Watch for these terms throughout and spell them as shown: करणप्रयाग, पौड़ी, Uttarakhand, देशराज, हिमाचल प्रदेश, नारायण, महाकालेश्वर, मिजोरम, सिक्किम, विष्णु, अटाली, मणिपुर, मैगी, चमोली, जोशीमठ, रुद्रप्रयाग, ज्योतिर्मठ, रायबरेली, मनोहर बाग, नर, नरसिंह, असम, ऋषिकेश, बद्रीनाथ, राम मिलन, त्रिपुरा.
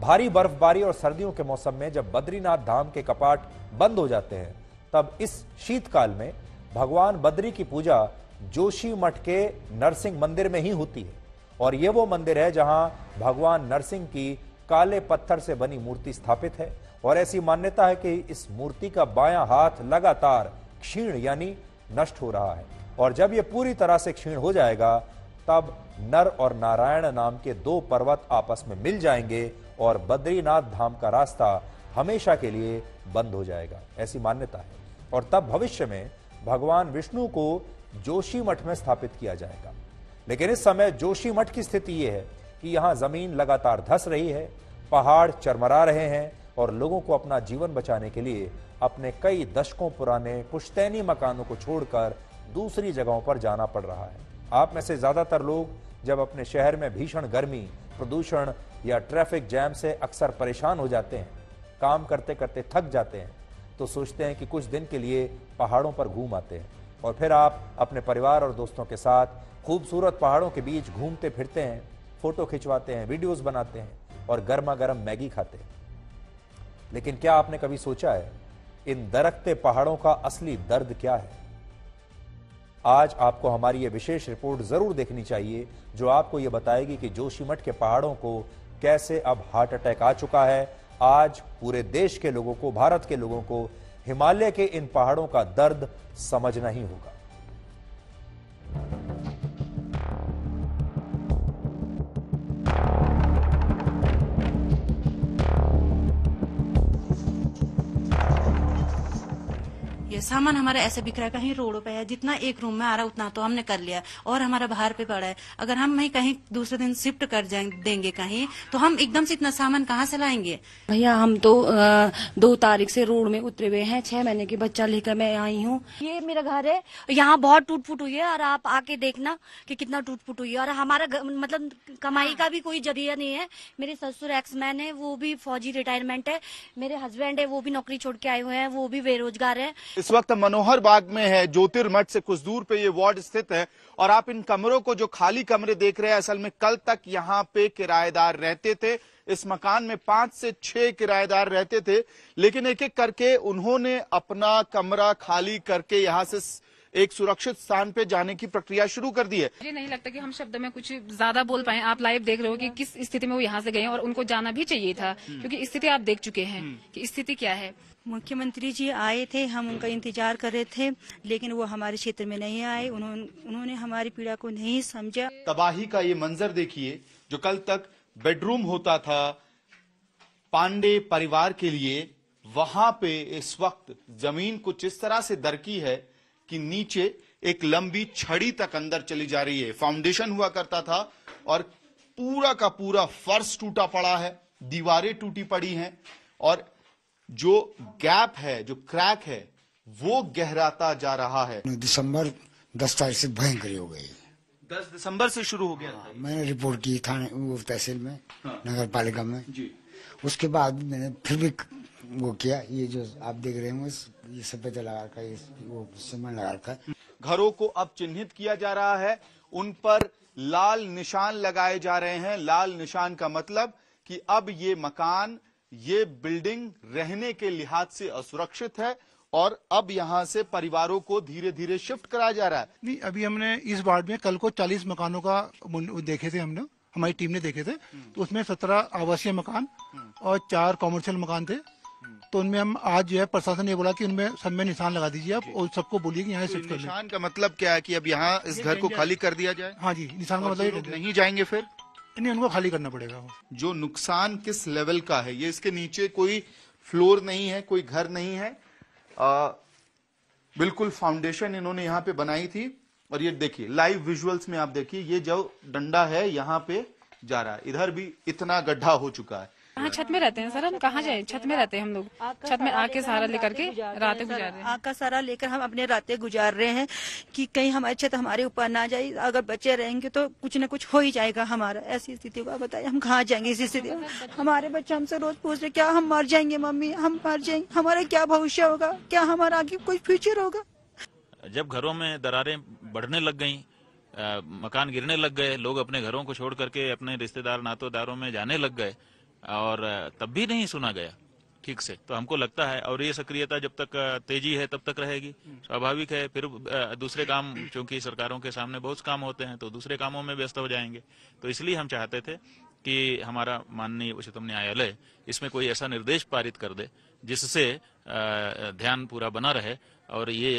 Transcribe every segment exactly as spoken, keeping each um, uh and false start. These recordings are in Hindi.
भारी बर्फबारी और सर्दियों के मौसम में जब बद्रीनाथ धाम के कपाट बंद हो जाते हैं, तब इस शीतकाल में भगवान बद्री की पूजा जोशीमठ के नरसिंह मंदिर में ही होती है। और ये वो मंदिर है जहां भगवान नरसिंह की काले पत्थर से बनी मूर्ति स्थापित है। और ऐसी मान्यता है कि इस मूर्ति का बायां हाथ लगातार क्षीण यानी नष्ट हो रहा है, और जब ये पूरी तरह से क्षीण हो जाएगा तब नर और नारायण नाम के दो पर्वत आपस में मिल जाएंगे और बद्रीनाथ धाम का रास्ता हमेशा के लिए बंद हो जाएगा, ऐसी मान्यता है। और तब भविष्य में भगवान विष्णु को जोशीमठ में स्थापित किया जाएगा। लेकिन इस समय जोशीमठ की स्थिति यह है कि यहाँ जमीन लगातार धंस रही है, पहाड़ चरमरा रहे हैं और लोगों को अपना जीवन बचाने के लिए अपने कई दशकों पुराने पुश्तैनी मकानों को छोड़कर दूसरी जगहों पर जाना पड़ रहा है। आप में से ज्यादातर लोग जब अपने शहर में भीषण गर्मी, प्रदूषण या ट्रैफिक जैम से अक्सर परेशान हो जाते हैं, काम करते करते थक जाते हैं, तो सोचते हैं कि कुछ दिन के लिए पहाड़ों पर घूम आते हैं। और फिर आप अपने परिवार और दोस्तों के साथ खूबसूरत पहाड़ों के बीच घूमते फिरते हैं, फोटो खिंचवाते हैं, वीडियोस बनाते हैं और गर्मा गर्म मैगी खाते हैं। लेकिन क्या आपने कभी सोचा है इन दरकते पहाड़ों का असली दर्द क्या है? आज आपको हमारी ये विशेष रिपोर्ट जरूर देखनी चाहिए, जो आपको ये बताएगी कि जोशीमठ के पहाड़ों को कैसे अब हार्ट अटैक आ चुका है। आज पूरे देश के लोगों को, भारत के लोगों को हिमालय के इन पहाड़ों का दर्द समझना ही होगा। ये सामान हमारा ऐसे बिखरा है, कहीं रोडों पे है, जितना एक रूम में आ रहा उतना तो हमने कर लिया और हमारा बाहर पे पड़ा है। अगर हम वहीं कहीं दूसरे दिन शिफ्ट कर देंगे कहीं, तो हम एकदम से इतना सामान कहाँ से लाएंगे? भैया हम तो आ, दो तारीख से रोड में उतरे हुए हैं, छह महीने की बच्चा लेकर मैं आई हूँ। ये मेरा घर है, यहाँ बहुत टूट फूट हुई है और आप आके देखना कि कितना टूट फूट हुई है। और हमारा मतलब कमाई का भी कोई जरिया नहीं है। मेरे ससुर एक्समैन है, वो भी फौजी रिटायरमेंट है। मेरे हस्बैंड है, वो भी नौकरी छोड़ के आए हुए हैं, वो भी बेरोजगार है। इस वक्त मनोहर बाग में है, ज्योतिर्मठ से कुछ दूर पे ये वार्ड स्थित है। और आप इन कमरों को, जो खाली कमरे देख रहे हैं, असल में कल तक यहाँ पे किराएदार रहते थे। इस मकान में पांच से छह किराएदार रहते थे, लेकिन एक एक करके उन्होंने अपना कमरा खाली करके यहाँ से एक सुरक्षित स्थान पे जाने की प्रक्रिया शुरू कर दी है। मुझे नहीं लगता कि हम शब्द में कुछ ज्यादा बोल पाए। आप लाइव देख रहे हो कि किस स्थिति में वो यहाँ से गए, और उनको जाना भी चाहिए था, क्योंकि स्थिति आप देख चुके हैं कि स्थिति क्या है। मुख्यमंत्री जी आए थे, हम उनका इंतजार कर रहे थे, लेकिन वो हमारे क्षेत्र में नहीं आए। उन्होंने उन्होंने हमारी पीड़ा को नहीं समझा। तबाही का ये मंजर देखिए, जो कल तक बेडरूम होता था पांडे परिवार के लिए, वहां पे इस वक्त जमीन कुछ इस तरह से दरकी है कि नीचे एक लंबी छड़ी तक अंदर चली जा रही है। फाउंडेशन हुआ करता था और पूरा का पूरा फर्श टूटा पड़ा है, दीवारें टूटी पड़ी हैं, और जो गैप है, जो क्रैक है, वो गहराता जा रहा है। दिसंबर दस तारीख से भयंकर हो गई। दस दिसंबर से शुरू हो गया था। मैंने रिपोर्ट की थाने, वो तहसील में, हाँ। नगर पालिका में जी। उसके बाद मैंने फिर भी वो किया, ये जो आप देख रहे हो ये सब लगा रखा है, वो सामान लगा रखा है। घरों को अब चिन्हित किया जा रहा है, उन पर लाल निशान लगाए जा रहे हैं। लाल निशान का मतलब कि अब ये मकान, ये बिल्डिंग रहने के लिहाज से असुरक्षित है, और अब यहाँ से परिवारों को धीरे धीरे शिफ्ट कराया जा रहा है। नहीं, अभी हमने इस वार्ड में कल को चालीस मकानों का देखे थे, हमने हमारी टीम ने देखे थे, तो उसमें सत्रह आवासीय मकान और चार कॉमर्शियल मकान थे। तो उनमें हम आज जो है प्रशासन ने बोला कि उनमें सब में निशान लगा दीजिए आप, और सबको बोलिए कि यहाँ शिफ्ट कर लें। निशान का मतलब क्या है कि अब यहाँ इस घर को खाली कर दिया जाए? हाँ जी, निशान का मतलब नहीं जाएंगे फिर नहीं, उनको खाली करना पड़ेगा। जो नुकसान किस लेवल का है, ये इसके नीचे कोई फ्लोर नहीं है, कोई घर नहीं है, आ, बिल्कुल फाउंडेशन इन्होंने यहाँ पे बनाई थी। और ये देखिए लाइव विजुअल्स में आप देखिए, ये जो डंडा है यहाँ पे जा रहा है, इधर भी इतना गड्ढा हो चुका है। हाँ, छत में रहते हैं सर, हम कहाँ जाए? छत में रहते हैं हम लोग, छत में आके सारा लेकर के रातें गुजार रहे हैं। आग का सारा लेकर हम अपने रातें गुजार रहे हैं कि कहीं हमारी छत हमारे ऊपर ना जाए। अगर बचे रहेंगे तो कुछ न कुछ हो ही जाएगा हमारा। ऐसी स्थिति को बताइए हम कहाँ जाएंगे? इसी स्थिति में हमारे बच्चे हमसे रोज पूछ रहे, क्या हम मर जाएंगे मम्मी, हम मर जाएंगे, हमारा क्या भविष्य होगा, क्या हमारा आगे कोई फ्यूचर होगा? जब घरों में दरारें बढ़ने लग गयी, मकान गिरने लग गए, लोग अपने घरों को छोड़ करके अपने रिश्तेदार नातेदारों में जाने लग गए, और तब भी नहीं सुना गया ठीक से। तो हमको लगता है और ये सक्रियता जब तक तेजी है तब तक रहेगी, स्वाभाविक है। फिर दूसरे काम, चूंकि सरकारों के सामने बहुत काम होते हैं तो दूसरे कामों में व्यस्त हो जाएंगे। तो इसलिए हम चाहते थे कि हमारा माननीय उच्चतम न्यायालय इसमें कोई ऐसा निर्देश पारित कर दे जिससे ध्यान पूरा बना रहे और ये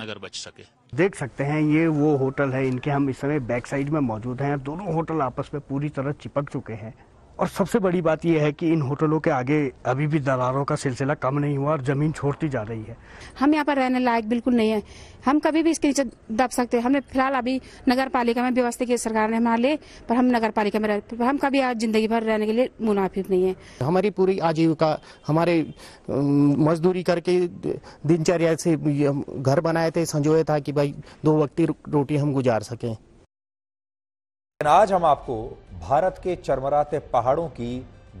नगर बच सके। देख सकते हैं ये वो होटल है इनके, हम इस समय बैक साइड में मौजूद हैं। दोनों होटल आपस में पूरी तरह चिपक चुके हैं और सबसे बड़ी बात यह है कि इन होटलों के आगे अभी भी दरारों का सिलसिला कम नहीं हुआ और जमीन छोड़ती जा रही है। हम यहाँ पर रहने लायक बिल्कुल नहीं है, हम कभी भी इसके नीचे दब सकते हैं। हमने फिलहाल अभी नगर पालिका में व्यवस्था की, सरकार ने हमारे लिए, पर हम नगर पालिका में रह, हम कभी आज जिंदगी भर रहने के लिए मुनाफिब नहीं है। हमारी पूरी आजीविका, हमारे मजदूरी करके दिनचर्या से घर बनाए थे, संजोया था कि भाई दो वक्ती रोटी हम गुजार सकें। आज हम आपको भारत के चरमराते पहाड़ों की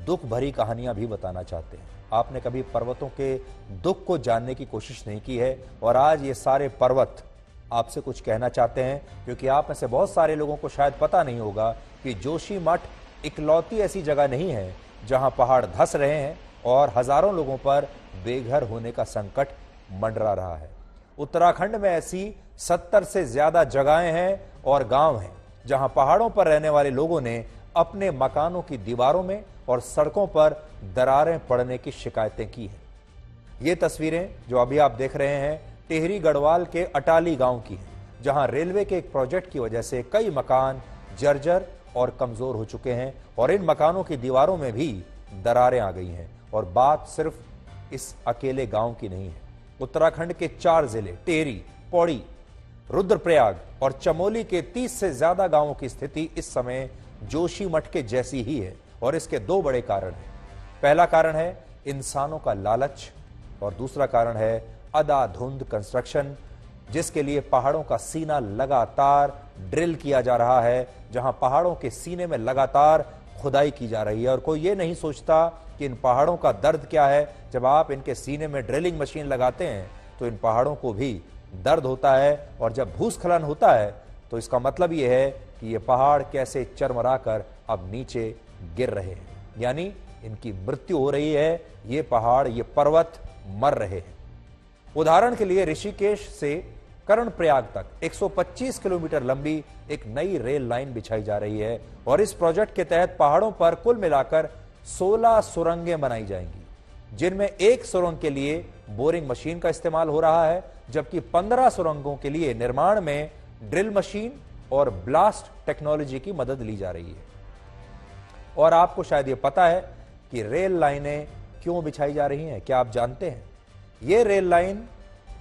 दुख भरी कहानियां भी बताना चाहते हैं। आपने कभी पर्वतों के दुख को जानने की कोशिश नहीं की है और आज ये सारे पर्वत आपसे कुछ कहना चाहते हैं, क्योंकि आप में से बहुत सारे लोगों को शायद पता नहीं होगा कि जोशीमठ इकलौती ऐसी जगह नहीं है जहां पहाड़ धंस रहे हैं और हजारों लोगों पर बेघर होने का संकट मंडरा रहा है। उत्तराखंड में ऐसी सत्तर से ज्यादा जगहें हैं और गाँव हैं जहां पहाड़ों पर रहने वाले लोगों ने अपने मकानों की दीवारों में और सड़कों पर दरारें पड़ने की शिकायतें की हैं। ये तस्वीरें जो अभी आप देख रहे हैं तेहरी गढ़वाल के अटाली गांव की हैं, जहां रेलवे के एक प्रोजेक्ट की वजह से कई मकान जर्जर और कमजोर हो चुके हैं और इन मकानों की दीवारों में भी दरारें आ गई हैं। और बात सिर्फ इस अकेले गाँव की नहीं है। उत्तराखंड के चार जिले टेहरी, पौड़ी, रुद्रप्रयाग और चमोली के तीस से ज्यादा गांवों की स्थिति इस समय जोशीमठ के जैसी ही है और इसके दो बड़े कारण हैं। पहला कारण है इंसानों का लालच और दूसरा कारण है अधाधुंध कंस्ट्रक्शन, जिसके लिए पहाड़ों का सीना लगातार ड्रिल किया जा रहा है, जहां पहाड़ों के सीने में लगातार खुदाई की जा रही है और कोई ये नहीं सोचता कि इन पहाड़ों का दर्द क्या है। जब आप इनके सीने में ड्रिलिंग मशीन लगाते हैं तो इन पहाड़ों को भी दर्द होता है और जब भूस्खलन होता है तो इसका मतलब यह है कि ये पहाड़ कैसे चरमराकर अब नीचे गिर रहे हैं, यानी इनकी मृत्यु हो रही है। ये पहाड़, ये पर्वत मर रहे हैं। उदाहरण के लिए ऋषिकेश से करणप्रयाग तक एक सौ पच्चीस किलोमीटर लंबी एक नई रेल लाइन बिछाई जा रही है और इस प्रोजेक्ट के तहत पहाड़ों पर कुल मिलाकर सोलह सुरंगें बनाई जाएंगी, जिनमें एक सुरंग के लिए बोरिंग मशीन का इस्तेमाल हो रहा है, जबकि पंद्रह सुरंगों के लिए निर्माण में ड्रिल मशीन और ब्लास्ट टेक्नोलॉजी की मदद ली जा रही है। और आपको शायद ये पता है कि रेल लाइनें क्यों बिछाई जा रही हैं, क्या आप जानते हैं? ये रेल लाइन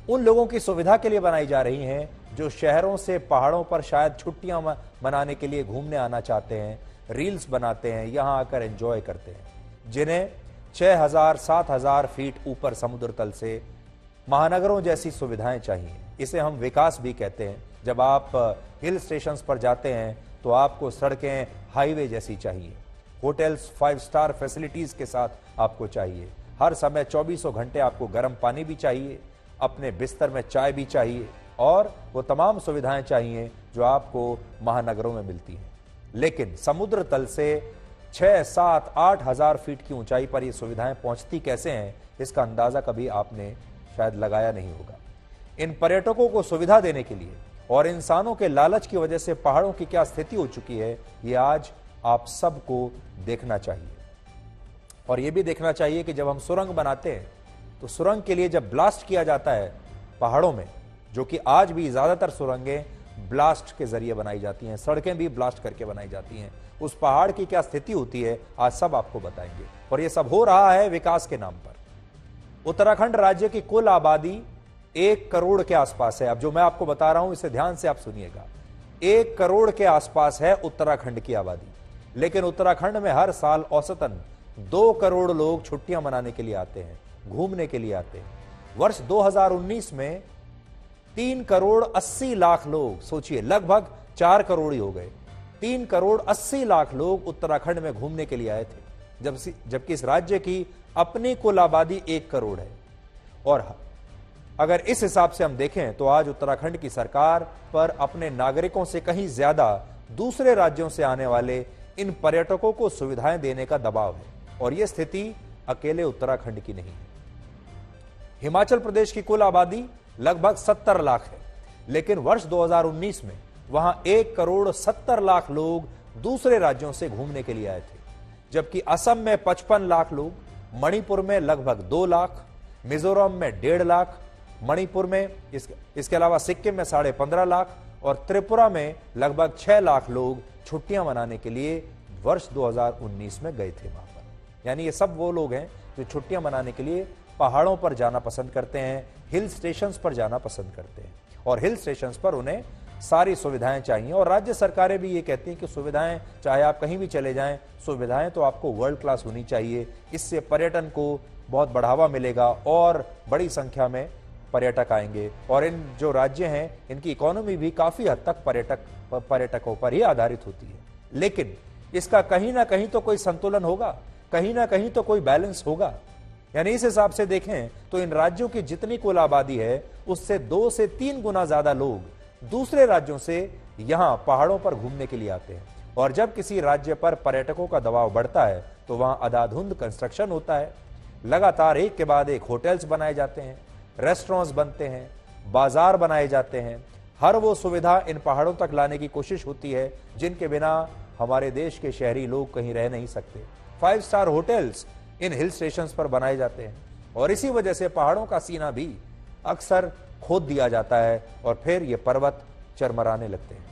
उन लोगों की सुविधा के लिए बनाई जा रही हैं जो शहरों से पहाड़ों पर शायद छुट्टियां मनाने के लिए घूमने आना चाहते हैं, रील्स बनाते हैं, यहां आकर एंजॉय करते हैं, जिन्हें छह हजार सात हजार फीट ऊपर समुद्र तल से महानगरों जैसी सुविधाएं चाहिए। इसे हम विकास भी कहते हैं। जब आप हिल स्टेशंस पर जाते हैं तो आपको सड़कें हाईवे जैसी चाहिए, होटल्स फाइव स्टार फैसिलिटीज के साथ आपको चाहिए, हर समय चौबीसों घंटे आपको गर्म पानी भी चाहिए, अपने बिस्तर में चाय भी चाहिए और वो तमाम सुविधाएं चाहिए जो आपको महानगरों में मिलती हैं। लेकिन समुद्र तल से छः सात आठ हजार फीट की ऊंचाई पर ये सुविधाएं पहुंचती कैसे हैं, इसका अंदाजा कभी आपने शायद लगाया नहीं होगा। इन पर्यटकों को सुविधा देने के लिए और इंसानों के लालच की वजह से पहाड़ों की क्या स्थिति हो चुकी है, ये आज आप सबको देखना चाहिए। और ये भी देखना चाहिए कि जब हम सुरंग बनाते हैं तो सुरंग के लिए जब ब्लास्ट किया जाता है पहाड़ों में, जो कि आज भी ज्यादातर सुरंगें ब्लास्ट के जरिए बनाई जाती हैं, सड़कें भी ब्लास्ट करके बनाई जाती हैं, उस पहाड़ की क्या स्थिति होती है आज सब आपको बताएंगे। और यह सब हो रहा है विकास के नाम पर। उत्तराखंड राज्य की कुल आबादी एक करोड़ के आसपास है। अब जो मैं आपको बता रहा हूं इसे ध्यान से आप सुनिएगा। एक करोड़ के आसपास है उत्तराखंड की आबादी, लेकिन उत्तराखंड में हर साल औसतन दो करोड़ लोग छुट्टियां मनाने के लिए आते हैं, घूमने के लिए आते हैं। वर्ष दो हजार उन्नीस में तीन करोड़ अस्सी लाख लोग, सोचिए लगभग चार करोड़ ही हो गए, तीन करोड़ अस्सी लाख लोग उत्तराखंड में घूमने के लिए आए थे, जब जबकि इस राज्य की अपनी कुल आबादी एक करोड़ है। और अगर इस हिसाब से हम देखें तो आज उत्तराखंड की सरकार पर अपने नागरिकों से कहीं ज्यादा दूसरे राज्यों से आने वाले इन पर्यटकों को सुविधाएं देने का दबाव है। और यह स्थिति अकेले उत्तराखंड की नहीं है। हिमाचल प्रदेश की कुल आबादी लगभग सत्तर लाख है, लेकिन वर्ष दो हज़ार उन्नीस में वहां एक करोड़ सत्तर लाख लोग दूसरे राज्यों से घूमने के लिए आए थे, जबकि असम में पचपन लाख लोग, मणिपुर में लगभग दो लाख, मिजोरम में डेढ़ लाख, मणिपुर में इस, इसके अलावा सिक्किम में साढ़े पंद्रह लाख और त्रिपुरा में लगभग छह लाख लोग छुट्टियां मनाने के लिए वर्ष दो हज़ार उन्नीस में गए थे वहां पर। यानी ये सब वो लोग हैं जो छुट्टियां मनाने के लिए पहाड़ों पर जाना पसंद करते हैं, हिल स्टेशंस पर जाना पसंद करते हैं, और हिल स्टेशंस पर उन्हें सारी सुविधाएं चाहिए। और राज्य सरकारें भी ये कहती हैं कि सुविधाएं, चाहे आप कहीं भी चले जाएं, सुविधाएं तो आपको वर्ल्ड क्लास होनी चाहिए। इससे पर्यटन को बहुत बढ़ावा मिलेगा और बड़ी संख्या में पर्यटक आएंगे, और इन जो राज्य हैं इनकी इकोनॉमी भी काफ़ी हद तक पर्यटक पर्यटकों पर ही आधारित होती है। लेकिन इसका कहीं ना कहीं तो कोई संतुलन होगा, कहीं ना कहीं तो कोई बैलेंस होगा। यानी इस हिसाब से देखें तो इन राज्यों की जितनी कुल आबादी है उससे दो से तीन गुना ज़्यादा लोग दूसरे राज्यों से यहाँ पहाड़ों पर घूमने के लिए आते हैं। और जब किसी राज्य पर पर्यटकों का दबाव बढ़ता है तो वहाँ अधाधुंध कंस्ट्रक्शन होता है, लगातार एक के बाद एक होटल्स बनाए जाते हैं, रेस्टोरेंट्स बनते हैं, बाजार बनाए जाते हैं, हर वो सुविधा इन पहाड़ों तक लाने की कोशिश होती है जिनके बिना हमारे देश के शहरी लोग कहीं रह नहीं सकते। फाइव स्टार होटल्स इन हिल स्टेशंस पर बनाए जाते हैं और इसी वजह से पहाड़ों का सीना भी अक्सर खोद दिया जाता है और फिर ये पर्वत चरमराने लगते हैं।